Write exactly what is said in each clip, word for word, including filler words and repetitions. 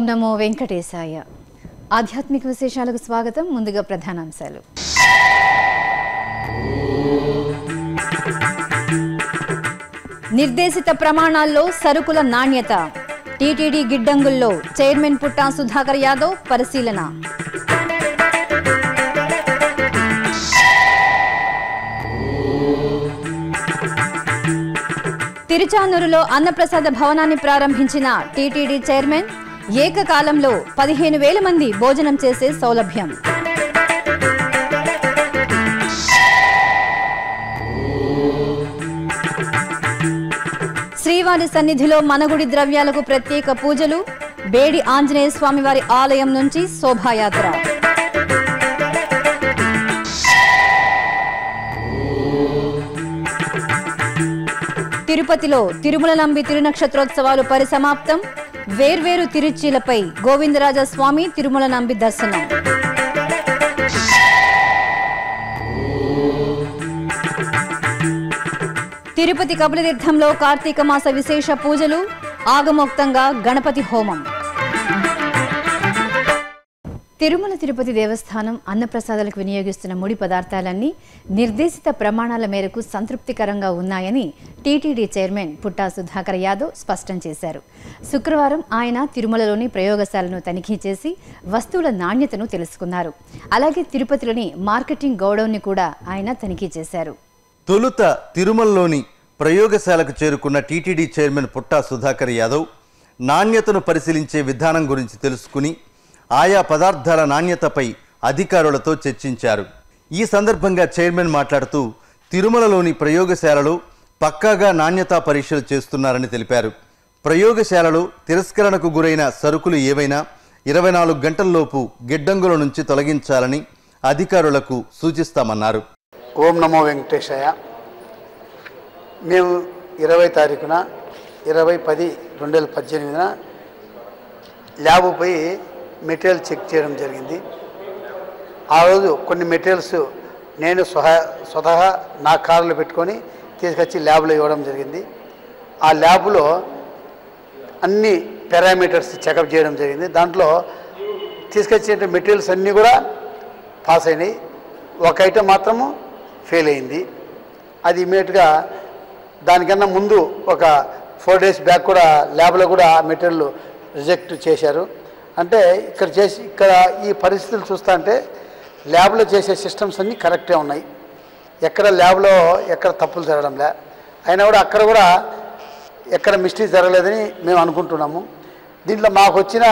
ఓం నమో వెంకటేశాయ ఆధ్యాత్మిక విశేషాలకు స్వాగతం. ముందుగా ప్రధానాంశాలు. నిర్దేశిత ప్రమాణాల్లో సరుకుల నాణ్యత, టీటీడీ గిడ్డంగుల్లో చైర్మన్ పుట్టా సుధాకర్ యాదవ్ పరిశీలన. తిరుచానూరులో అన్నప్రసాద భవనాన్ని ప్రారంభించిన టీటీడీ చైర్మన్, ఏకకాలంలో పదిహేను వేల మంది భోజనం చేసే సౌలభ్యం. శ్రీవారి సన్నిధిలో మనగుడి ద్రవ్యాలకు ప్రత్యేక పూజలు, బేడి ఆంజనేయ స్వామివారి ఆలయం నుంచి శోభాయాత్ర. తిరుపతిలో తిరుమల నంబి తిరునక్షత్రోత్సవాలు పరిసమాప్తం. వేర్వేరు తిరుచీలపై గోవిందరాజస్వామి తిరుమల నంబి దర్శనం. తిరుపతి కపిలతీర్థంలో కార్తీక మాస విశేష పూజలు, ఆగమోక్తంగా గణపతి హోమం. తిరుమల తిరుపతి దేవస్థానం అన్నప్రసాదాలకు వినియోగిస్తున్న ముడి పదార్థాలన్నీ నిర్దేశిత ప్రమాణాల మేరకు సంతృప్తికరంగా ఉన్నాయని టీటీడీ చైర్మన్ పుట్టా సుధాకర్ యాదవ్ స్పష్టం చేశారు. శుక్రవారం ఆయన తిరుమలలోని ప్రయోగశాలను తనిఖీ చేసి వస్తువుల నాణ్యతను తెలుసుకున్నారు. అలాగే తిరుపతిలోని మార్కెటింగ్ గోడౌన్ని కూడా ఆయన తనిఖీ చేశారు. తొలుత తిరుమలలోని ప్రయోగశాలకు చేరుకున్న టీటీడీ చైర్మన్ పుట్టా సుధాకర్ యాదవ్ నాణ్యతను పరిశీలించే విధానం గురించి తెలుసుకుని ఆయా పదార్థాల నాణ్యతపై అధికారులతో చర్చించారు. ఈ సందర్భంగా చైర్మన్ మాట్లాడుతూ తిరుమలలోని ప్రయోగశాలలో పక్కాగా నాణ్యతా పరీక్షలు చేస్తున్నారని తెలిపారు. ప్రయోగశాలలో తిరస్కరణకు గురైన సరుకులు ఏవైనా ఇరవై నాలుగు గంటల్లోపు గిడ్డంగుల నుంచి తొలగించాలని అధికారులకు సూచిస్తామన్నారు. ఓం నమో వెంకటేశాయ. మేము ఇరవై తారీఖున ఇరవై పది రెండు వేల పద్దెనిమిదిన ల్యాబ్పై మెటీరియల్ చెక్ చేయడం జరిగింది. ఆ రోజు కొన్ని మెటీరియల్స్ నేను స్వహా స్వతహా నా కారులో పెట్టుకొని తీసుకొచ్చి ల్యాబ్లో ఇవ్వడం జరిగింది. ఆ ల్యాబ్లో అన్ని పారామీటర్స్ చెకప్ చేయడం జరిగింది. దాంట్లో తీసుకొచ్చిన మెటీరియల్స్ అన్నీ కూడా పాస్ అయినాయి. ఒక ఐటమ్ మాత్రము ఫెయిల్ అయింది. అది ఇమీడియట్గా దానికన్నా ముందు ఒక ఫోర్ డేస్ బ్యాక్ కూడా ల్యాబ్లో కూడా ఆ మెటీరియల్ రిజెక్ట్ చేశారు. అంటే ఇక్కడ చేసి ఇక్కడ ఈ పరిస్థితులు చూస్తా అంటే ల్యాబ్లో చేసే సిస్టమ్స్ అన్నీ కరెక్టే ఉన్నాయి. ఎక్కడ ల్యాబ్లో ఎక్కడ తప్పులు జరగడం లే. అయినా కూడా అక్కడ కూడా ఎక్కడ మిస్టేక్ జరగలేదని మేము అనుకుంటున్నాము. దీంట్లో మాకు వచ్చిన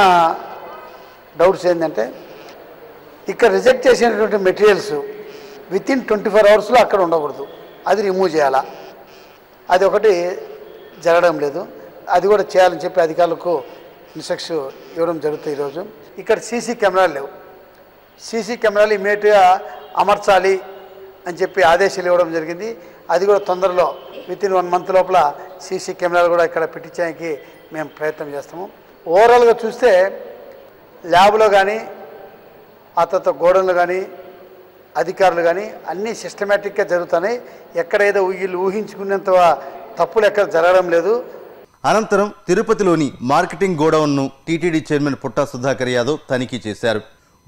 డౌట్స్ ఏంటంటే, ఇక్కడ రిజెక్ట్ చేసినటువంటి మెటీరియల్స్ వితిన్ ట్వంటీ ఫోర్ అవర్స్లో అక్కడ ఉండకూడదు, అది రిమూవ్ చేయాలా. అది ఒకటి జరగడం లేదు. అది కూడా చేయాలని చెప్పి అధికారులకు ఇన్స్ట్రక్షన్ ఇవ్వడం జరుగుతుంది. ఈరోజు ఇక్కడ సీసీ కెమెరాలు లేవు. సీసీ కెమెరాలు ఇమీడియట్గా అమర్చాలి అని చెప్పి ఆదేశాలు ఇవ్వడం జరిగింది. అది కూడా తొందరలో వితిన్ వన్ మంత్ లోపల సీసీ కెమెరాలు కూడా ఇక్కడ పెట్టించడానికి మేము ప్రయత్నం చేస్తాము. ఓవరాల్గా చూస్తే ల్యాబ్లో కానీ ఆ తర్వాత గోడౌన్లు కానీ అధికారులు కానీ అన్నీ సిస్టమేటిక్గా జరుగుతున్నాయి. ఎక్కడేదో వీళ్ళు ఊహించుకునేంత తప్పులు ఎక్కడ జరగడం లేదు. అనంతరం తిరుపతిలోని మార్కెటింగ్ గోడౌన్ను టీటీడీ చైర్మన్ పుట్టా సుధాకర్ యాదవ్ తనిఖీ చేశారు.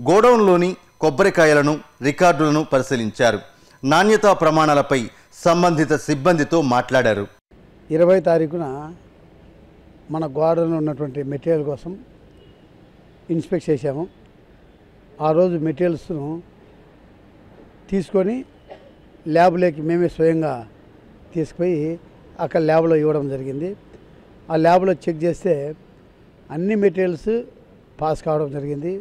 గోడౌన్లోని కొబ్బరికాయలను, రికార్డులను పరిశీలించారు. నాణ్యతా ప్రమాణాలపై సంబంధిత సిబ్బందితో మాట్లాడారు. ఇరవై తారీఖున మన గోడౌన్లో ఉన్నటువంటి మెటీరియల్ కోసం ఇన్స్పెక్ట్ చేశాము. ఆ రోజు మెటీరియల్స్ను తీసుకొని ల్యాబ్లోకి మేమే స్వయంగా తీసుకుపోయి అక్కడ ల్యాబ్లో ఇవ్వడం జరిగింది. ఆ ల్యాబ్లో చెక్ చేస్తే అన్ని మెటీరియల్స్ పాస్ కావడం జరిగింది.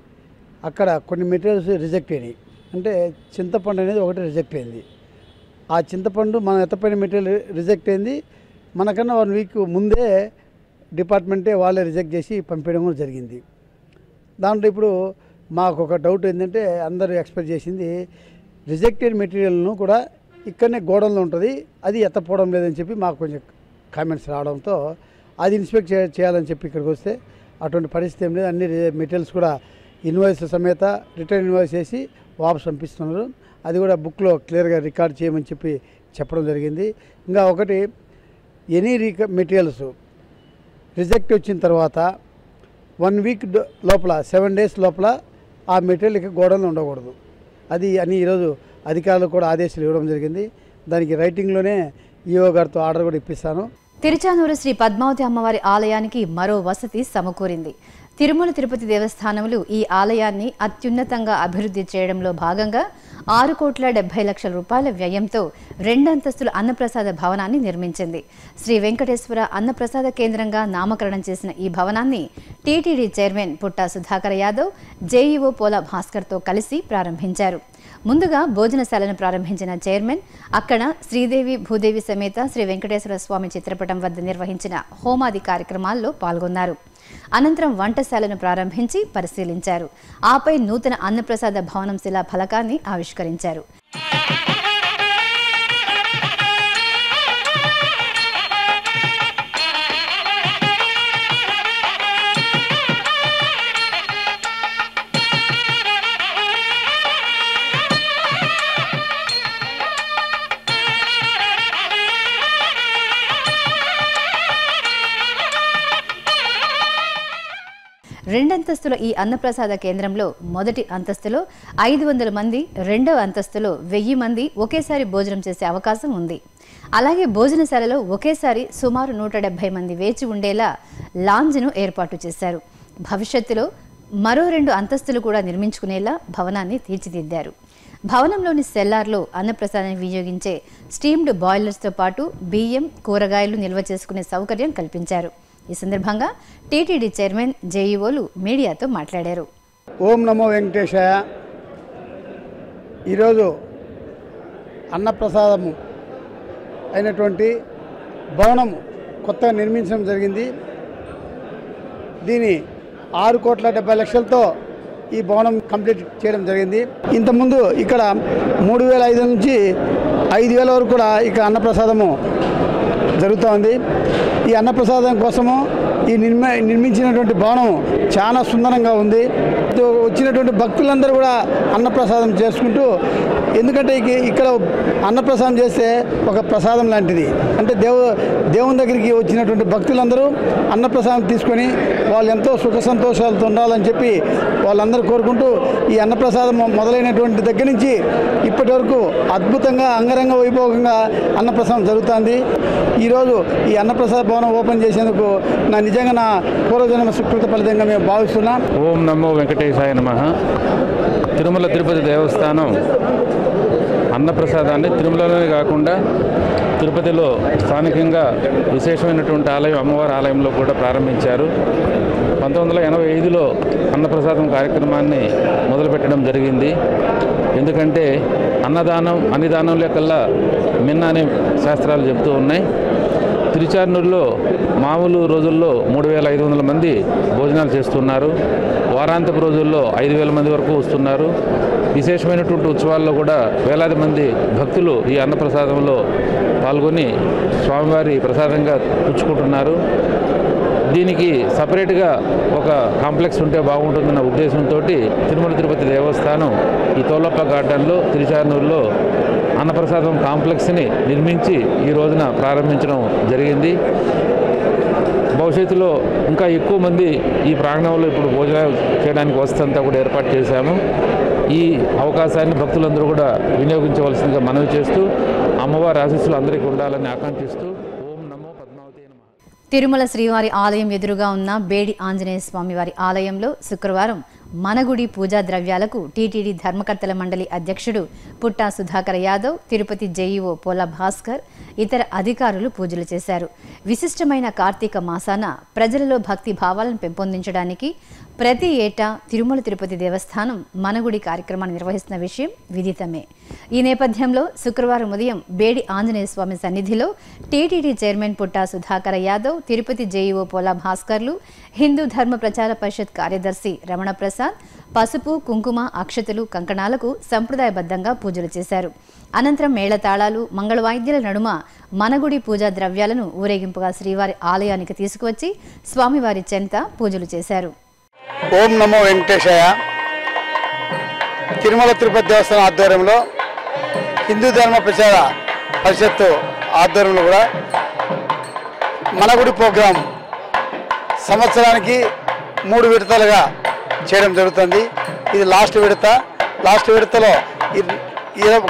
అక్కడ కొన్ని మెటీరియల్స్ రిజెక్ట్ అయినాయి. అంటే చింతపండు అనేది ఒకటి రిజెక్ట్ అయింది. ఆ చింతపండు మనం ఎత్తపోయిన మెటీరియల్ రిజెక్ట్ అయింది. మనకన్నా వన్ వీక్ ముందే డిపార్ట్మెంటే వాళ్ళే రిజెక్ట్ చేసి పంపించడం కూడా జరిగింది. దాంట్లో ఇప్పుడు మాకు ఒక డౌట్ ఏంటంటే, అందరూ ఎక్స్పెక్ట్ చేసింది రిజెక్టెడ్ మెటీరియల్ను కూడా ఇక్కడనే గోడౌన్లో ఉంటుంది, అది ఎత్తపోవడం లేదని చెప్పి మాకు కొంచెం కామెంట్స్ రావడంతో అది ఇన్స్పెక్ట్ చేయాలని చెప్పి ఇక్కడికి వస్తే అటువంటి పరిస్థితి ఏం లేదు. అన్ని మెటీరియల్స్ కూడా ఇన్వాయిస్ సమేత రిటర్న్ ఇన్వాయిస్ చేసి వాపస్ పంపిస్తున్నారు. అది కూడా బుక్లో క్లియర్గా రికార్డ్ చేయమని చెప్పి చెప్పడం జరిగింది. ఇంకా ఒకటి, ఎనీ రిక మెటీరియల్స్ రిజెక్ట్ వచ్చిన తర్వాత వన్ వీక్ లోపల సెవెన్ డేస్ లోపల ఆ మెటీరియల్ ఇక గోడౌన్లో ఉండకూడదు అది అని ఈరోజు అధికారులు కూడా ఆదేశాలు ఇవ్వడం జరిగింది. దానికి రైటింగ్లోనే ఈఓ గారితో ఆర్డర్ కూడా ఇప్పిస్తాను. తిరుచానూరు శ్రీ పద్మావతి అమ్మవారి ఆలయానికి మరో వసతి సమకూరింది. తిరుమల తిరుపతి దేవస్థానములు ఈ ఆలయాన్ని అత్యున్నతంగా అభివృద్ధి చేయడంలో భాగంగా ఆరు కోట్ల డెబ్బై లక్షల రూపాయల వ్యయంతో రెండంతస్తుల అన్నప్రసాద భవనాన్ని నిర్మించింది. శ్రీ వెంకటేశ్వర అన్నప్రసాద కేంద్రంగా నామకరణం చేసిన ఈ భవనాన్ని TTD chairman Putta Sudhakar Yadav JEO Pola భాస్కర్తో కలిసి ప్రారంభించారు. ముందుగా భోజనశాలను ప్రారంభించిన చైర్మన్ అక్కడ శ్రీదేవి భూదేవి సమేత శ్రీ వెంకటేశ్వర స్వామి చిత్రపటం వద్ద నిర్వహించిన హోమాది కార్యక్రమాల్లో పాల్గొన్నారు. అనంతరం వంటశాలను ప్రారంభించి పరిశీలించారు. ఆపై నూతన అన్నప్రసాద భవనం శిలా ఫలకాన్ని ఆవిష్కరించారు. రెండంతస్తుల ఈ అన్నప్రసాద కేంద్రంలో మొదటి అంతస్తులో ఐదు వందల మంది, రెండవ అంతస్తులో వెయ్యి మంది ఒకేసారి భోజనం చేసే అవకాశం ఉంది. అలాగే భోజనశాలలో ఒకేసారి సుమారు నూట డెబ్బై మంది వేచి ఉండేలా లాంజ్ను ఏర్పాటు చేశారు. భవిష్యత్తులో మరో రెండు అంతస్తులు కూడా నిర్మించుకునేలా భవనాన్ని తీర్చిదిద్దారు. భవనంలోని సెల్లార్లో అన్నప్రసాదానికి వినియోగించే స్టీమ్డ్ బాయిలర్స్తో పాటు బియ్యం, కూరగాయలు నిల్వ చేసుకునే సౌకర్యం కల్పించారు. ఈ సందర్భంగా టీటీడీ చైర్మన్ జేఈఓలు మీడియాతో మాట్లాడారు. ఓం నమో వెంకటేశాయ. ఈరోజు అన్నప్రసాదము అయినటువంటి భవనము కొత్తగా నిర్మించడం జరిగింది. దీని ఆరు కోట్ల డెబ్బై లక్షలతో ఈ భవనం కంప్లీట్ చేయడం జరిగింది. ఇంతకుముందు ఇక్కడ మూడు వేల ఐదు నుంచి ఐదు వేల వరకు కూడా ఇక్కడ అన్నప్రసాదము జరుగుతూ ఉంది. ఈ అన్నప్రసాదం కోసము ఈ నిర్మ నిర్మించినటువంటి భవనం చాలా సుందరంగా ఉంది. వచ్చినటువంటి భక్తులందరూ కూడా అన్నప్రసాదం చేసుకుంటూ, ఎందుకంటే ఇక్కడ అన్నప్రసాదం చేస్తే ఒక ప్రసాదం లాంటిది. అంటే దేవ దేవుని దగ్గరికి వచ్చినటువంటి భక్తులందరూ అన్నప్రసాదం తీసుకొని వాళ్ళు ఎంతో సుఖ సంతోషాలతో ఉండాలని చెప్పి వాళ్ళందరూ కోరుకుంటూ ఈ అన్నప్రసాదం మొదలైనటువంటి దగ్గర నుంచి ఇప్పటి వరకు అద్భుతంగా అంగరంగ వైభవంగా అన్నప్రసాదం జరుగుతుంది. ఈరోజు ఈ అన్నప్రసాద భవనం ఓపెన్ చేసేందుకు నా నిజంగా నా పూర్వజన్మ సుకృత ఫలితంగా మేము భావిస్తున్నాం. ఓం నమో వెంకటేశాయ నమః. తిరుమల తిరుపతి దేవస్థానం అన్నప్రసాదాన్ని తిరుమలలోనే కాకుండా తిరుపతిలో స్థానికంగా విశేషమైనటువంటి ఆలయం అమ్మవారి ఆలయంలో కూడా ప్రారంభించారు. పంతొమ్మిది వందల ఎనభై ఐదులో అన్నప్రసాదం కార్యక్రమాన్ని మొదలుపెట్టడం జరిగింది. ఎందుకంటే అన్నదానం అన్నిదానం లేకల్లా మిన్న అనే శాస్త్రాలు చెబుతూ ఉన్నాయి. తిరుచానూరులో మామూలు రోజుల్లో మూడు వేల ఐదు వందల మంది భోజనాలు చేస్తున్నారు. వారాంతపు రోజుల్లో ఐదు వేల మంది వరకు వస్తున్నారు. విశేషమైనటువంటి ఉత్సవాల్లో కూడా వేలాది మంది భక్తులు ఈ అన్నప్రసాదంలో పాల్గొని స్వామివారి ప్రసాదంగా పుచ్చుకుంటున్నారు. దీనికి సపరేట్గా ఒక కాంప్లెక్స్ ఉంటే బాగుంటుందన్న ఉద్దేశంతో తిరుమల తిరుపతి దేవస్థానం ఈ తోలప్ప గార్డెన్లో తిరుచానూరులో అన్నప్రసాదం కాంప్లెక్స్ని నిర్మించి ఈ రోజున ప్రారంభించడం జరిగింది. భవిష్యత్తులో ఇంకా ఎక్కువ మంది ఈ ప్రాంగణంలో ఇప్పుడు భోజనాలు చేయడానికి వస్తంతా కూడా ఏర్పాటు చేశాము. ఈ అవకాశాన్ని భక్తులందరూ కూడా వినియోగించవలసిందిగా మనవి చేస్తూ అమ్మవారి ఆశీస్సులు అందరికీ ఉండాలని ఆకాంక్షిస్తూ ఓం నమో పద్మావతి నమః. తిరుమల శ్రీవారి ఆలయం ఎదురుగా ఉన్న బేడి ఆంజనేయ స్వామి వారి ఆలయంలో శుక్రవారం మనగుడి పూజా ద్రవ్యాలకు టీటీడీ ధర్మకర్తల మండలి అధ్యక్షుడు పుట్టా సుధాకర్ యాదవ్, తిరుపతి జేఈఓ పోల భాస్కర్, ఇతర అధికారులు పూజలు చేశారు. విశిష్టమైన కార్తీక మాసాన ప్రజలలో భక్తి భావాలను పెంపొందించడానికి ప్రతి ఏటా తిరుమల తిరుపతి దేవస్థానం మనగుడి కార్యక్రమాన్ని నిర్వహిస్తున్న విషయం విదితమే. ఈ నేపథ్యంలో శుక్రవారం ఉదయం బేడి ఆంజనేయ స్వామి సన్నిధిలో TTD chairman Putta Sudhakar Yadav, Tirupati JEO Pola భాస్కర్లు, హిందూ ధర్మ ప్రచార పరిషత్ కార్యదర్శి రమణ పసుపు, కుంకుమ, అక్షతలు, కంకణాలకు సంప్రదాయబద్ధంగా పూజలు చేశారు. అనంతరం మేళతాళాలు, మంగళవాయిద్యాల నడుమ మనగుడి పూజా ద్రవ్యాలను ఊరేగింపుగా శ్రీవారి ఆలయానికి తీసుకువచ్చి స్వామివారి చెంత పూజలు చేశారు. ఓం నమో వెంకటేశాయ. తిరుమల తిరుపతి దేవస్థానం ఆధ్వర్యంలో హిందూ ధర్మ ప్రచార పరిషత్ ఆధ్వర్యంలో కూడా మనగుడి ప్రోగ్రాం సంవత్సరానికి మూడు విడతలుగా చేయడం జరుగుతుంది. ఇది లాస్ట్ విడత. లాస్ట్ విడతలో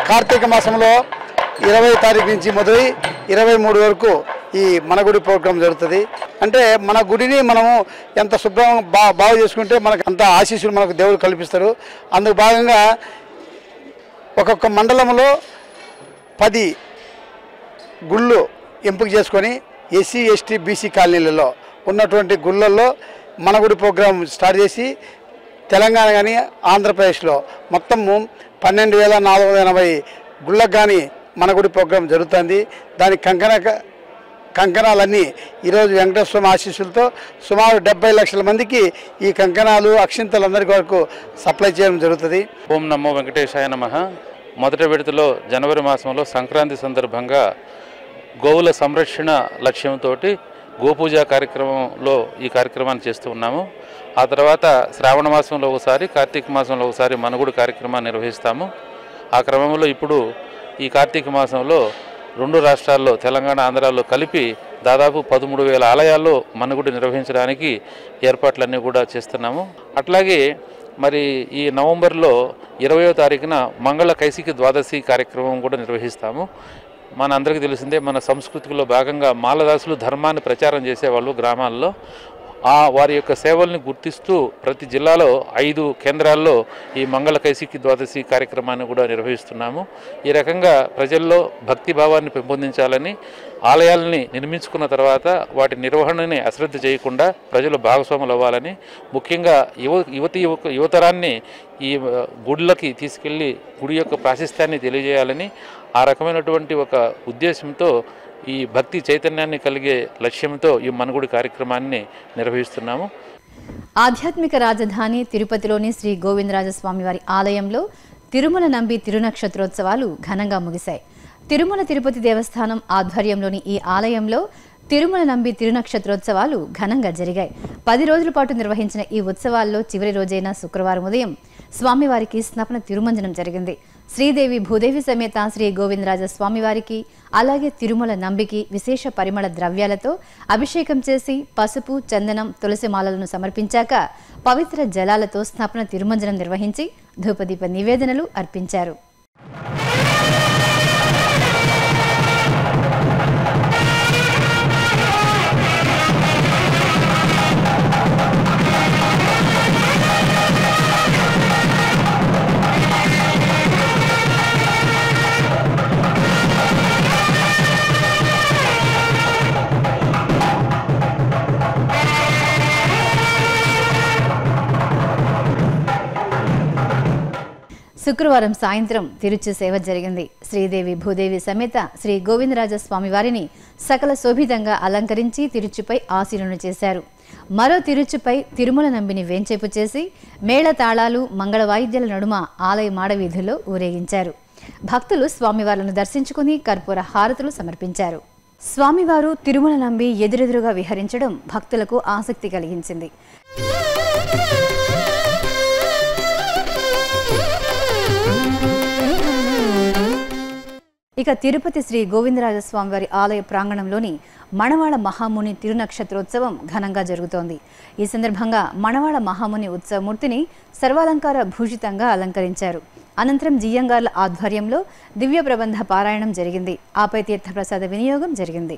కార్తీక మాసంలో ఇరవై తారీఖు నుంచి మొదలై ఇరవై మూడు వరకు ఈ మన గుడి ప్రోగ్రాం జరుగుతుంది. అంటే మన గుడిని మనము ఎంత శుభ్రం బా బాగా చేసుకుంటే మనకు అంత ఆశీస్సులు మనకు దేవుడు కల్పిస్తారు. అందుకు భాగంగా ఒక్కొక్క మండలంలో పది గుళ్ళు ఎంపిక చేసుకొని ఎస్సీ ఎస్టీ బీసీ కాలనీలలో ఉన్నటువంటి గుళ్ళల్లో మన గుడి ప్రోగ్రాం స్టార్ట్ చేసి తెలంగాణ కానీ ఆంధ్రప్రదేశ్లో మొత్తము పన్నెండు వేల నాలుగు వందల ఎనభై గుళ్ళకు కానీ మన గుడి ప్రోగ్రాం జరుగుతుంది. దాని కంకణ కంకణాలన్నీ ఈరోజు వెంకటేశ్వర స్వామి ఆశీస్సులతో సుమారు డెబ్బై లక్షల మందికి ఈ కంకణాలు అక్షింతలు అందరికీ వరకు సప్లై చేయడం జరుగుతుంది. ఓం నమో వెంకటేశాయ నమః. మొదటి విడతలో జనవరి మాసంలో సంక్రాంతి సందర్భంగా గోవుల సంరక్షణ లక్ష్యంతో గోపూజ కార్యక్రమంలో ఈ కార్యక్రమాన్ని చేస్తూ ఉన్నాము. ఆ తర్వాత శ్రావణ మాసంలో ఒకసారి, కార్తీక మాసంలో ఒకసారి మనగుడి కార్యక్రమాన్ని నిర్వహిస్తాము. ఆ క్రమంలో ఇప్పుడు ఈ కార్తీక మాసంలో రెండు రాష్ట్రాల్లో తెలంగాణ ఆంధ్రాలో కలిపి దాదాపు పదమూడు వేల ఆలయాల్లో మనగుడి నిర్వహించడానికి ఏర్పాట్లన్నీ కూడా చేస్తున్నాము. అట్లాగే మరి ఈ నవంబర్లో ఇరవయో తారీఖున మంగళ కైశికి ద్వాదశి కార్యక్రమం కూడా నిర్వహిస్తాము. మన అందరికీ తెలిసిందే, మన సంస్కృతిలో భాగంగా మాలదాసులు ధర్మాన్ని ప్రచారం చేసేవాళ్ళు గ్రామాల్లో. ఆ వారి యొక్క సేవల్ని గుర్తిస్తూ ప్రతి జిల్లాలో ఐదు కేంద్రాల్లో ఈ మంగళ కైశికి ద్వాదశి కార్యక్రమాన్ని కూడా నిర్వహిస్తున్నాము. ఈ రకంగా ప్రజల్లో భక్తిభావాన్ని పెంపొందించాలని, ఆలయాలని నిర్మించుకున్న తర్వాత వాటి నిర్వహణని అశ్రద్ధ చేయకుండా ప్రజలు భాగస్వాములు అవ్వాలని, ముఖ్యంగా యువ యువతి యువతరాన్ని ఈ గుళ్ళకి తీసుకెళ్ళి గుడి యొక్క ప్రాశస్త్యాన్ని తెలియజేయాలని, ఆ రకమైనటువంటి ఒక ఉద్దేశంతో ఈ భక్తి చైతన్యాన్ని కలిగే లక్ష్యంతో ఈ మనగుడి కార్యక్రమాన్ని నిర్వహిస్తున్నాము. ఆధ్యాత్మిక రాజధాని తిరుపతిలోని శ్రీ గోవిందరాజస్వామివారి ఆలయంలో తిరుమల నంబి తిరునక్షత్రోత్సవాలు ఘనంగా ముగిశాయి. తిరుమల తిరుపతి దేవస్థానం ఆధ్వర్యంలోని ఈ ఆలయంలో తిరుమల నంబి తిరునక్షత్రోత్సవాలు ఘనంగా జరిగాయి. పది రోజుల పాటు నిర్వహించిన ఈ ఉత్సవాల్లో చివరి రోజైన శుక్రవారం ఉదయం స్వామివారికి స్నపన తిరుమంజనం జరిగింది. శ్రీదేవి భూదేవి సమేత శ్రీ గోవిందరాజ స్వామివారికి అలాగే తిరుమల నంబికి విశేష పరిమళ ద్రవ్యాలతో అభిషేకం చేసి పసుపు, చందనం, తులసిమాలలను సమర్పించాక పవిత్ర జలాలతో స్నపన తిరుమంజనం నిర్వహించి ధూపదీప నివేదనలు అర్పించారు. శుక్రవారం సాయంత్రం తిరుచి సేవ జరిగింది. శ్రీదేవి భూదేవి సమేత శ్రీ గోవిందరాజ స్వామివారిని సకల శోభితంగా అలంకరించి తిరుచిపై ఆశీనులు చేశారు. మరో తిరుచిపై తిరుమల నంబిని వేంచేపు చేసి మేళతాళాలు, మంగళ వాయిద్యాల నడుమ ఆలయ మాడవీధుల్లో ఊరేగించారు. భక్తులు స్వామివార్లను దర్శించుకుని కర్పూర హారతులు సమర్పించారు. స్వామివారు తిరుమల నంబి ఎదురెదురుగా విహరించడం భక్తులకు ఆసక్తి కలిగించింది. ఇక తిరుపతి శ్రీ గోవిందరాజస్వామివారి ఆలయ ప్రాంగణంలోని మణవాళ మహాముని తిరునక్షత్రోత్సవం ఘనంగా జరుగుతోంది. ఈ సందర్భంగా మణవాళ మహాముని ఉత్సవమూర్తిని సర్వాలంకార భూషితంగా అలంకరించారు. అనంతరం జియ్యంగార్ల ఆధ్వర్యంలో దివ్య ప్రబంధ పారాయణం జరిగింది. ఆపై తీర్థప్రసాద వినియోగం జరిగింది.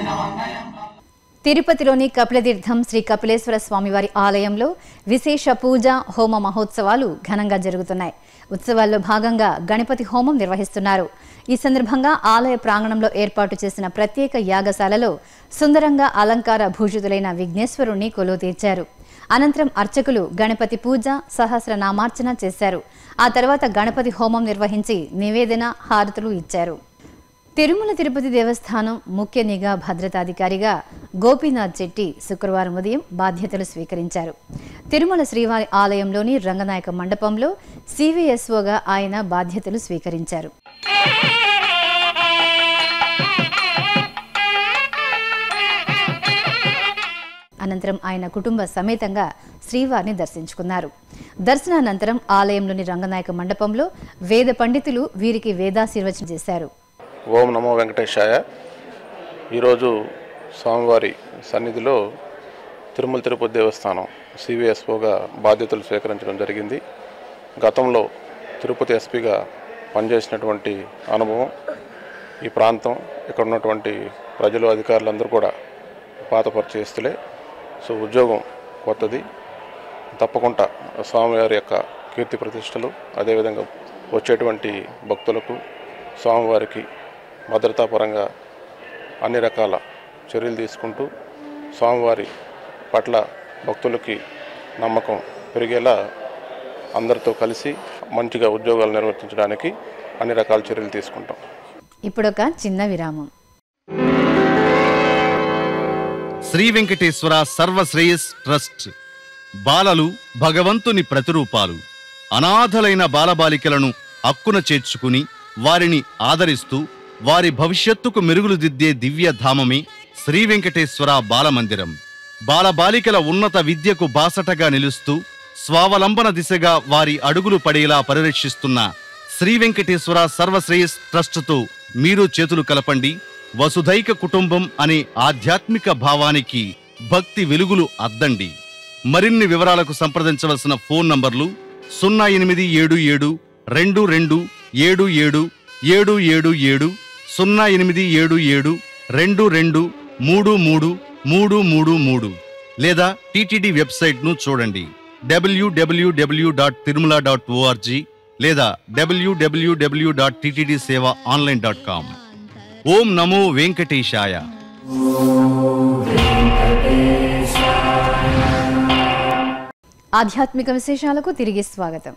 తిరుపతిలోని కపిలతీర్థం శ్రీ కపిలేశ్వర స్వామివారి ఆలయంలో విశేష పూజ, హోమ మహోత్సవాలు ఘనంగా జరుగుతున్నాయి. ఉత్సవాల్లో భాగంగా గణపతి హోమం నిర్వహిస్తున్నారు. ఈ సందర్భంగా ఆలయ ప్రాంగణంలో ఏర్పాటు చేసిన ప్రత్యేక యాగశాలలో సుందరంగా అలంకార భూషితులైన విఘ్నేశ్వరుణ్ణి కొలువు తీర్చారు. అనంతరం అర్చకులు గణపతి పూజ, సహస్రనామార్చన చేశారు. ఆ తర్వాత గణపతి హోమం నిర్వహించి నివేదన, హారతులు ఇచ్చారు. తిరుమల తిరుపతి దేవస్థానం ముఖ్య నిఘా భద్రతాధికారిగా గోపీనాథ్ చెట్టి శుక్రవారం ఉదయం బాధ్యతలు స్వీకరించారు. తిరుమల శ్రీవారి ఆలయంలోని రంగనాయక మండపంలో సివిఎస్ఓగా ఆయన బాధ్యతలు స్వీకరించారు. అనంతరం ఆయన కుటుంబ సమేతంగా శ్రీవారిని దర్శించుకున్నారు. దర్శనానంతరం ఆలయంలోని రంగనాయక మండపంలో వేద పండితులు వీరికి వేదాశీర్వచనం చేశారు. ఓం నమో వెంకటేశాయ. ఈరోజు స్వామివారి సన్నిధిలో తిరుమల తిరుపతి దేవస్థానం సివిఎస్ఓగా బాధ్యతలు స్వీకరించడం జరిగింది. గతంలో తిరుపతి ఎస్పీగా పనిచేసినటువంటి అనుభవం, ఈ ప్రాంతం ఇక్కడ ఉన్నటువంటి ప్రజలు అధికారులందరూ కూడా పాత పరిచయస్తులే. సో ఉద్యోగం కొత్తది, తప్పకుండా స్వామివారి యొక్క కీర్తి ప్రతిష్టలు, అదేవిధంగా వచ్చేటువంటి భక్తులకు స్వామివారికి భద్రతాపరంగా అన్ని రకాల చర్యలు తీసుకుంటూ స్వామివారి పట్ల భక్తులకి నమ్మకం పెరిగేలా అందరితో కలిసి మంచిగా ఉద్యోగాలు నిర్వర్తించడానికి అన్ని రకాల చర్యలు తీసుకుంటాం. ఇప్పుడు ఒక చిన్న విరామం. శ్రీ వెంకటేశ్వర సర్వశ్రేయస్ ట్రస్ట్. బాలలు భగవంతుని ప్రతిరూపాలు. అనాథలైన బాలబాలికలను అక్కున చేర్చుకుని వారిని ఆదరిస్తూ వారి భవిష్యత్తుకు మెరుగులు దిద్దే దివ్యధామమే శ్రీ వెంకటేశ్వర బాలమందిరం. బాలబాలికల ఉన్నత విద్యకు బాసటగా నిలుస్తూ స్వావలంబన దిశగా వారి అడుగులు పడేలా పరిరక్షిస్తున్న శ్రీ వెంకటేశ్వర సర్వశ్రేయస్ ట్రస్టుతో మీరు చేతులు కలపండి. వసుధైక కుటుంబం అనే ఆధ్యాత్మిక భావానికి భక్తి వెలుగులు అద్దండి. మరిన్ని వివరాలకు సంప్రదించవలసిన ఫోన్ నంబర్లు సున్నా ఎనిమిది ఏడు ఏడు రెండు రెండు ఏడు ఏడు ఏడు ఏడు ఏడు సున్నా ఎనిమిది ఏడు ఏడు రెండు రెండు మూడు మూడు మూడు మూడు మూడు లేదా టీటీడీ వెబ్సైట్ను చూడండి W W W dot Tirumala dot O R G లేదా W W W dot TTD seva online dot com. ఓం నమో వెంకటేశాయ. ఆధ్యాత్మిక విశేషాలకు తిరిగి స్వాగతం.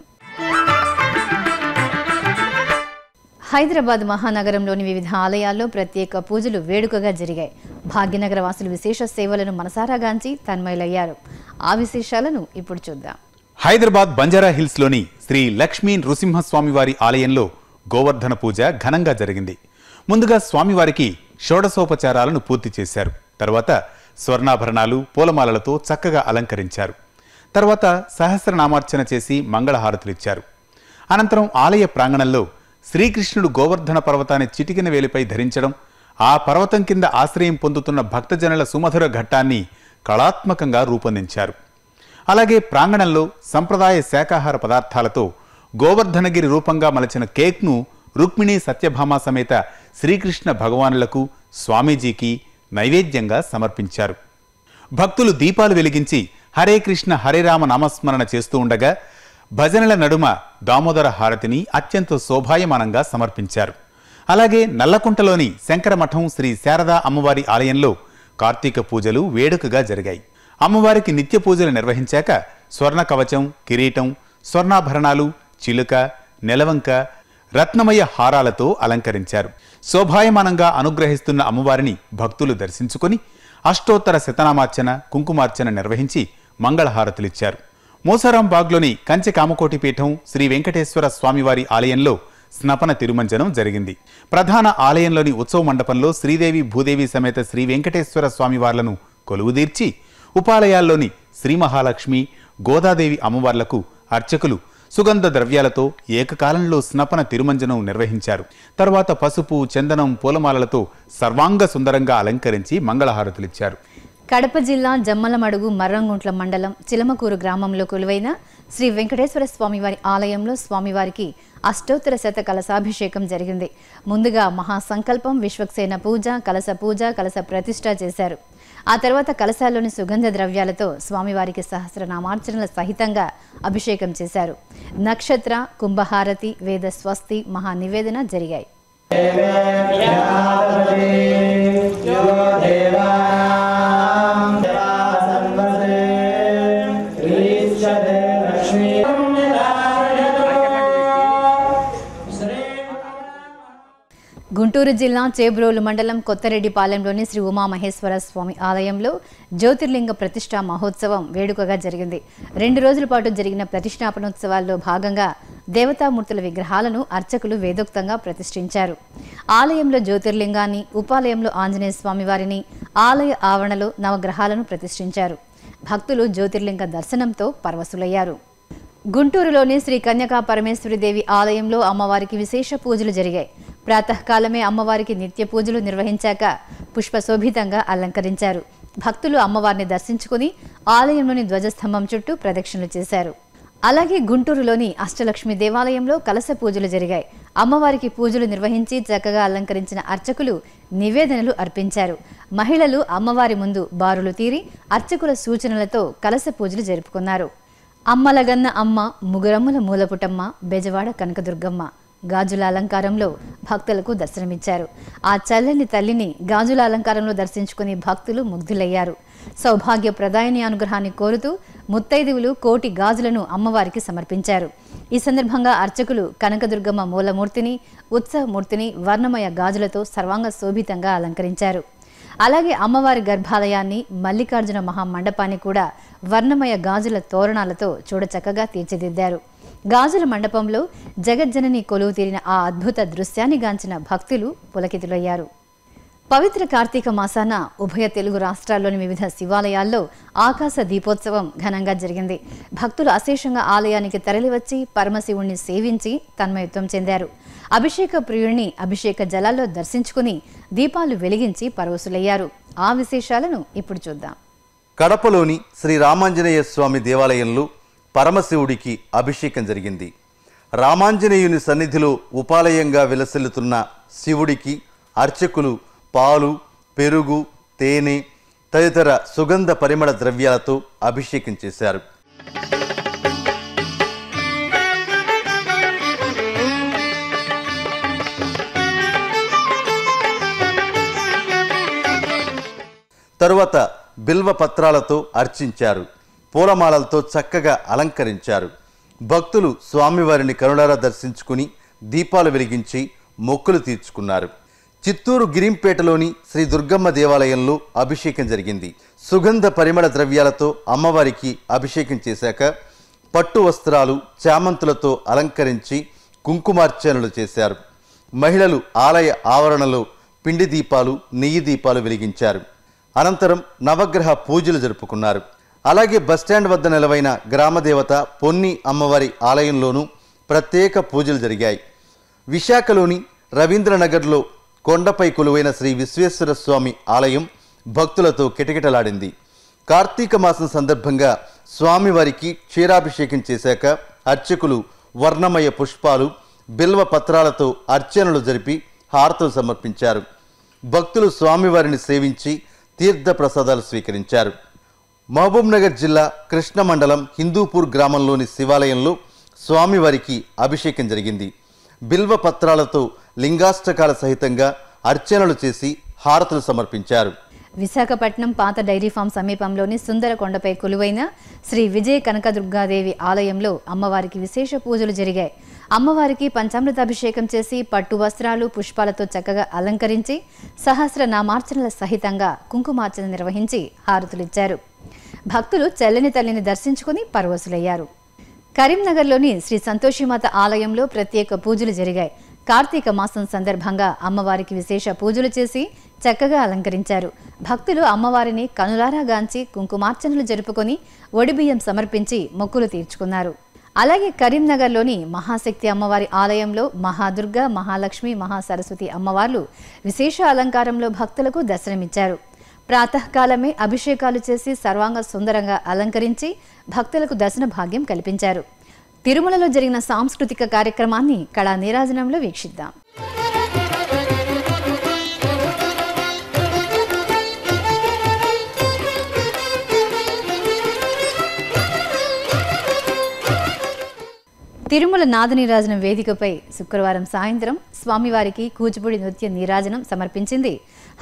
హైదరాబాద్ మహానగరంలోని వివిధ ఆలయాల్లో ప్రత్యేక పూజలు వేడుకగా జరిగాయి. భాగ్యనగర వాసులు విశేష సేవలను మనసారాగాంచి తన్మయలయ్యారు. ఆ విశేషాలను ఇప్పుడు చూద్దాం. హైదరాబాద్ బంజారా హిల్స్ లోని శ్రీ లక్ష్మీ నృసింహస్వామివారి ఆలయంలో గోవర్ధన పూజ ఘనంగా జరిగింది. ముందుగా స్వామివారికి షోడశోపచారాలను పూర్తి చేశారు. తర్వాత స్వర్ణాభరణాలు పూలమాలలతో చక్కగా అలంకరించారు. తర్వాత సహస్రనామార్చన చేసి మంగళహారతులిచ్చారు. అనంతరం ఆలయ ప్రాంగణంలో శ్రీకృష్ణుడు గోవర్ధన పర్వతాన్ని చిటికిన వేలిపై ధరించడం, ఆ పర్వతం కింద ఆశ్రయం పొందుతున్న భక్తజనుల సుమధుర ఘట్టాన్ని కళాత్మకంగా రూపొందించారు. అలాగే ప్రాంగణంలో సంప్రదాయ శాకాహార పదార్థాలతో గోవర్ధనగిరి రూపంగా మలచిన కేక్ను రుక్మిణి సత్యభామ సమేత శ్రీకృష్ణ భగవానులకు స్వామీజీకి నైవేద్యంగా సమర్పించారు. భక్తులు దీపాలు వెలిగించి హరే కృష్ణ హరే రామ నామస్మరణ చేస్తూ ఉండగా భజనల నడుమ దామోదర హారతిని అత్యంత శోభాయమానంగా సమర్పించారు. అలాగే నల్లకుంటలోని శంకరమఠం శ్రీ శారదా అమ్మవారి ఆలయంలో కార్తీక పూజలు వేడుకగా జరిగాయి. అమ్మవారికి నిత్య పూజలు నిర్వహించాక స్వర్ణ కవచం, కిరీటం, స్వర్ణాభరణాలు, చిలుక, నెలవంక, రత్నమయ హారాలతో అలంకరించారు. శోభాయమానంగా అనుగ్రహిస్తున్న అమ్మవారిని భక్తులు దర్శించుకుని అష్టోత్తర శతనామార్చన, కుంకుమార్చన నిర్వహించి మంగళహారతులిచ్చారు. మోసారాంబాగ్లోని కంచె కామకోటి పీఠం శ్రీ వెంకటేశ్వర స్వామివారి ఆలయంలో స్నపన తిరుమంజనం జరిగింది. ప్రధాన ఆలయంలోని ఉత్సవ మండపంలో శ్రీదేవి భూదేవి సమేత శ్రీ వెంకటేశ్వర స్వామివార్లను కొలువుదీర్చి ఉపాలయాల్లోని శ్రీ మహాలక్ష్మి, గోదాదేవి అమ్మవార్లకు అర్చకులు సుగంధ ద్రవ్యాలతో ఏకకాలంలో స్నపన తిరుమంజనం నిర్వహించారు. తర్వాత పసుపు, చందనం, పూలమాలలతో సర్వాంగ సుందరంగా అలంకరించి మంగళహారతులిచ్చారు. కడప జిల్లా జమ్మలమడుగు మర్రంగుంట్ల మండలం చిలమకూరు గ్రామంలో కొలువైన శ్రీ వెంకటేశ్వర స్వామివారి ఆలయంలో స్వామివారికి అష్టోత్తర శత కలశాభిషేకం జరిగింది. ముందుగా మహాసంకల్పం, విశ్వక్సేన పూజ, కలశ పూజ, కలశ ప్రతిష్ఠ చేశారు. ఆ తర్వాత కలశాల్లోని సుగంధ ద్రవ్యాలతో స్వామివారికి సహస్రనామార్చనల సహితంగా అభిషేకం చేశారు. నక్షత్ర, కుంభహారతి, వేద స్వస్తి, మహానివేదన జరిగాయి. నెల్లూరు జిల్లా చేబ్రోలు మండలం కొత్తరెడ్డిపాలెంలోని శ్రీ ఉమా మహేశ్వర స్వామి ఆలయంలో జ్యోతిర్లింగ ప్రతిష్ఠా మహోత్సవం వేడుకగా జరిగింది. రెండు రోజుల పాటు జరిగిన ప్రతిష్ఠాపనోత్సవాల్లో భాగంగా దేవతామూర్తుల విగ్రహాలను అర్చకులు వేదోక్తంగా ప్రతిష్ఠించారు. ఆలయంలో జ్యోతిర్లింగాన్ని, ఉపాలయంలో ఆంజనేయ స్వామి వారిని, ఆలయ ఆవరణలో నవగ్రహాలను ప్రతిష్ఠించారు. భక్తులు జ్యోతిర్లింగ దర్శనంతో పరవశులయ్యారు. గుంటూరులోని శ్రీ కన్యకా పరమేశ్వరి దేవి ఆలయంలో అమ్మవారికి విశేష పూజలు జరిగాయి. ప్రాతకాలమే అమ్మవారికి నిత్య పూజలు నిర్వహించాక పుష్పశోభితంగా అలంకరించారు. భక్తులు అమ్మవారిని దర్శించుకుని ఆలయంలోని ధ్వజస్తంభం చుట్టూ ప్రదక్షిణలు చేశారు. అలాగే గుంటూరులోని అష్టలక్ష్మి దేవాలయంలో కలశ పూజలు జరిగాయి. అమ్మవారికి పూజలు నిర్వహించి చక్కగా అలంకరించిన అర్చకులు నివేదనలు అర్పించారు. మహిళలు అమ్మవారి ముందు బారులు తీరి అర్చకుల సూచనలతో కలశ పూజలు జరుపుకున్నారు. అమ్మలగన్న అమ్మ, ముగురమ్మల మూలపుటమ్మ, బెజవాడ కనకదుర్గమ్మ గాజుల అలంకారంలో భక్తులకు దర్శనమిచ్చారు. ఆ చల్లని తల్లిని గాజుల అలంకారంలో దర్శించుకుని భక్తులు ముగ్ధులయ్యారు. సౌభాగ్య ప్రదాయని అనుగ్రహాన్ని కోరుతూ ముత్తైదువులు కోటి గాజులను అమ్మవారికి సమర్పించారు. ఈ సందర్భంగా అర్చకులు కనకదుర్గమ్మ మూలమూర్తిని, ఉత్సవమూర్తిని వర్ణమయ గాజులతో సర్వాంగ శోభితంగా అలంకరించారు. అలాగే అమ్మవారి గర్భాలయాన్ని, మల్లికార్జున మహామండపాన్ని కూడా వర్ణమయ గాజుల తోరణాలతో చూడచక్కగా తీర్చిదిద్దారు. గాజుల మండపంలో జగజ్జనని కొలువు తీరిన ఆ అద్భుత దృశ్యాన్ని గాంచిన భక్తులు పులకితులయ్యారు. పవిత్ర కార్తీక మాసాన ఉభయ తెలుగు రాష్ట్రాల్లోని వివిధ శివాలయాల్లో ఆకాశ దీపోత్సవం ఘనంగా జరిగింది. భక్తులు అశేషంగా ఆలయానికి తరలివచ్చి పరమశివుణ్ణి సేవించి తన్మయత్వం చెందారు. అభిషేక ప్రియుణ్ణి అభిషేక జలాల్లో దర్శించుకుని దీపాలు వెలిగించి పరవశులయ్యారు. ఆ విశేషాలను ఇప్పుడు చూద్దాం. కడపలోని శ్రీ రామాంజనేయ స్వామి దేవాలయంలో పరమశివుడికి అభిషేకం జరిగింది. రామాంజనేయుని సన్నిధిలో ఉపాలయంగా విలసిల్లుతున్న శివుడికి అర్చకులు పాలు, పెరుగు, తేనె తదితర సుగంధ పరిమళ ద్రవ్యాలతో అభిషేకం చేశారు. తరువాత బిల్వ పత్రాలతో అర్చించారు. పూలమాలలతో చక్కగా అలంకరించారు. భక్తులు స్వామివారిని కరుణారా దర్శించుకుని దీపాలు వెలిగించి మొక్కులు తీర్చుకున్నారు. చిత్తూరు గిరింపేటలోని శ్రీ దుర్గమ్మ దేవాలయంలో అభిషేకం జరిగింది. సుగంధ పరిమళ ద్రవ్యాలతో అమ్మవారికి అభిషేకం చేశాక పట్టు వస్త్రాలు, చామంతులతో అలంకరించి కుంకుమార్చనలు చేశారు. మహిళలు ఆలయ ఆవరణలో పిండి దీపాలు, నెయ్యి దీపాలు వెలిగించారు. అనంతరం నవగ్రహ పూజలు జరుపుకున్నారు. అలాగే బస్టాండ్ వద్ద నిలవైన గ్రామదేవత పొన్ని అమ్మవారి ఆలయంలోనూ ప్రత్యేక పూజలు జరిగాయి. విశాఖలోని రవీంద్రనగర్లో కొండపై కొలువైన శ్రీ విశ్వేశ్వర స్వామి ఆలయం భక్తులతో కిటకిటలాడింది. కార్తీక మాసం సందర్భంగా స్వామివారికి క్షీరాభిషేకం చేశాక అర్చకులు వర్ణమయ పుష్పాలు, బిల్వ పత్రాలతో అర్చనలు జరిపి హారతులు సమర్పించారు. భక్తులు స్వామివారిని సేవించి తీర్థ ప్రసాదాలు స్వీకరించారు. మహబూబ్నగర్ జిల్లా కృష్ణ మండలం హిందూపూర్ గ్రామంలోని శివాలయంలో స్వామివారికి అభిషేకం జరిగింది. బిల్వ పత్రాలతో లింగాష్టకాల సహితంగా అర్చనలు చేసి హారతులు సమర్పించారు. విశాఖపట్నం పాత డైరీ ఫామ్ సమీపంలోని సుందరకొండపై కొలువైన శ్రీ విజయ కనకదుర్గాదేవి ఆలయంలో అమ్మవారికి విశేష పూజలు జరిగాయి. అమ్మవారికి పంచామృతాభిషేకం చేసి పట్టు వస్త్రాలు, పుష్పాలతో చక్కగా అలంకరించి సహస్రనామార్చనల సహితంగా కుంకుమార్చన నిర్వహించి హారతులిచ్చారు. భక్తులు చెల్లని తల్లిని దర్శించుకుని పరవశులయ్యారు. కరీంనగర్లోని శ్రీ సంతోషిమాత ఆలయంలో ప్రత్యేక పూజలు జరిగాయి. కార్తీక మాసం సందర్భంగా అమ్మవారికి విశేష పూజలు చేసి చక్కగా అలంకరించారు. భక్తులు అమ్మవారిని కనులారా గాంచి కుంకుమార్చనలు జరుపుకొని ఒడిబియ్యం సమర్పించి మొక్కులు తీర్చుకున్నారు. అలాగే కరీంనగర్లోని మహాశక్తి అమ్మవారి ఆలయంలో మహాదుర్గ, మహాలక్ష్మి, మహాసరస్వతి అమ్మవార్లు విశేష అలంకారంలో భక్తులకు దర్శనమిచ్చారు. ప్రాతకాలమే అభిషేకాలు చేసి సర్వాంగ సుందరంగా అలంకరించి భక్తులకు దర్శన భాగ్యం కల్పించారు. తిరుమలలో జరిగిన సాంస్కృతిక కార్యక్రమాన్ని కళా నీరాజనంలో వీక్షిద్దాం. తిరుమల నాద నీరాజనం వేదికపై శుక్రవారం సాయంత్రం స్వామివారికి కూచిపూడి నృత్య నీరాజనం సమర్పించింది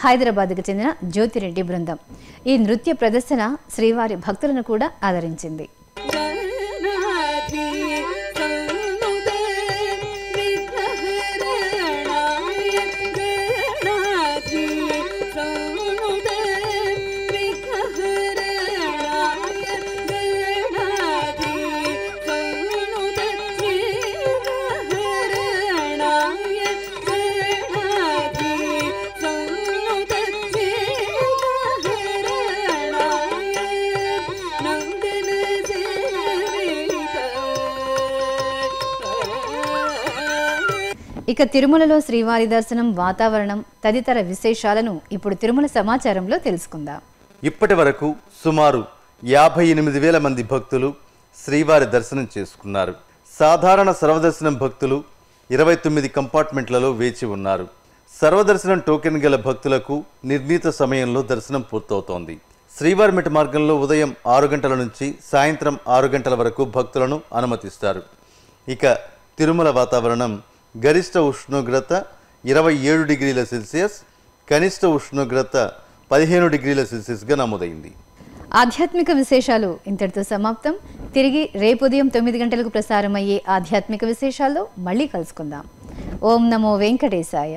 హైదరాబాద్కు చెందిన జ్యోతిరెడ్డి బృందం. ఈ నృత్య ప్రదర్శన శ్రీవారి భక్తులను కూడా ఆదరించింది. ఇక తిరుమలలో శ్రీవారి దర్శనం వాతావరణం తదితర విశేషాలను ఇప్పుడు తిరుమల సమాచారంలో తెలుసుకుందాం. ఇప్పటివరకు సుమారు యాభై ఎనిమిది వేల మంది భక్తులు శ్రీవారి దర్శనం చేసుకున్నారు. సాధారణ సర్వదర్శనం భక్తులు ఇరవై తొమ్మిది కంపార్ట్మెంట్లలో వేచి ఉన్నారు. సర్వదర్శనం టోకెన్ గల భక్తులకు నిర్ణీత సమయంలో దర్శనం పూర్తవుతోంది. శ్రీవారి మెట్టు మార్గంలో ఉదయం ఆరు గంటల నుంచి సాయంత్రం ఆరు గంటల వరకు భక్తులను అనుమతిస్తారు. ఇక తిరుమల వాతావరణం గరిష్ట ఉష్ణోగ్రత ఇరవై ఏడు డిగ్రీల సెల్సియస్, కనిష్ట ఉష్ణోగ్రత పదిహేను డిగ్రీల సెల్సియస్గా నమోదైంది. ఆధ్యాత్మిక విశేషాలు ఇంతటితో సమాప్తం. తిరిగి రేపు ఉదయం తొమ్మిది గంటలకు ప్రసారమయ్యే ఆధ్యాత్మిక విశేషాల్లో మళ్ళీ కలుసుకుందాం. ఓం నమో వెంకటేశాయ.